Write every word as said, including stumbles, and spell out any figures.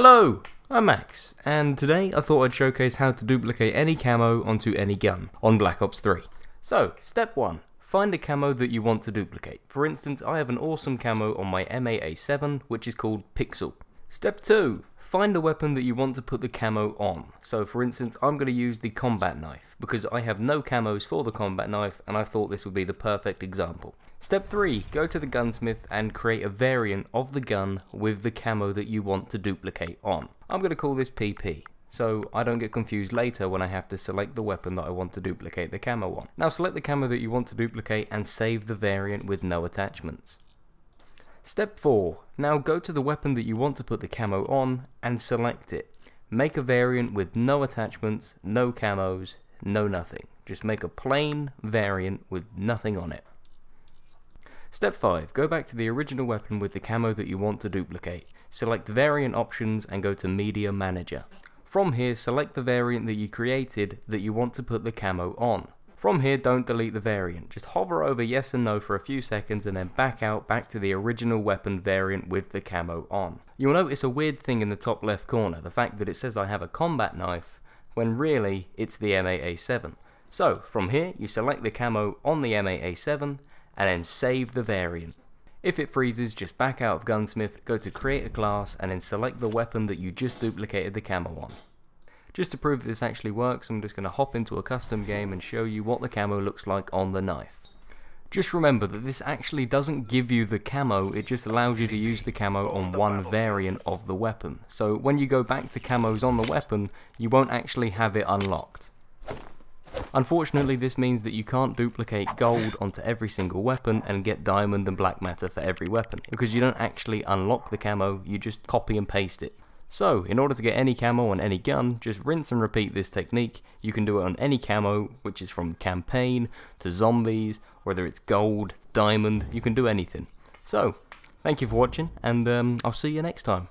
Hello, I'm Max, and today I thought I'd showcase how to duplicate any camo onto any gun on Black Ops three. So, step one, find a camo that you want to duplicate. For instance, I have an awesome camo on my M eight A seven, which is called Pixel. Step two, find a weapon that you want to put the camo on. So, for instance, I'm going to use the combat knife, because I have no camos for the combat knife, and I thought this would be the perfect example. Step three, go to the gunsmith and create a variant of the gun with the camo that you want to duplicate on. I'm going to call this P P, so I don't get confused later when I have to select the weapon that I want to duplicate the camo on. Now select the camo that you want to duplicate and save the variant with no attachments. Step four, now go to the weapon that you want to put the camo on and select it. Make a variant with no attachments, no camos, no nothing. Just make a plain variant with nothing on it. Step five, go back to the original weapon with the camo that you want to duplicate. Select variant options and go to Media Manager. From here, select the variant that you created that you want to put the camo on. From here, don't delete the variant. Just hover over yes and no for a few seconds and then back out back to the original weapon variant with the camo on. You'll notice a weird thing in the top left corner, the fact that it says I have a combat knife, when really it's the M eight A seven. So, from here, you select the camo on the M eight A seven, and then save the variant. If it freezes, just back out of Gunsmith, go to Create a Class, and then select the weapon that you just duplicated the camo on. Just to prove that this actually works, I'm just going to hop into a custom game and show you what the camo looks like on the knife. Just remember that this actually doesn't give you the camo, it just allows you to use the camo on one variant of the weapon. So when you go back to camos on the weapon, you won't actually have it unlocked. Unfortunately, this means that you can't duplicate gold onto every single weapon and get diamond and black matter for every weapon, because you don't actually unlock the camo, you just copy and paste it. So, in order to get any camo on any gun, just rinse and repeat this technique. You can do it on any camo, which is from campaign to zombies, whether it's gold, diamond, you can do anything. So, thank you for watching, and um, I'll see you next time.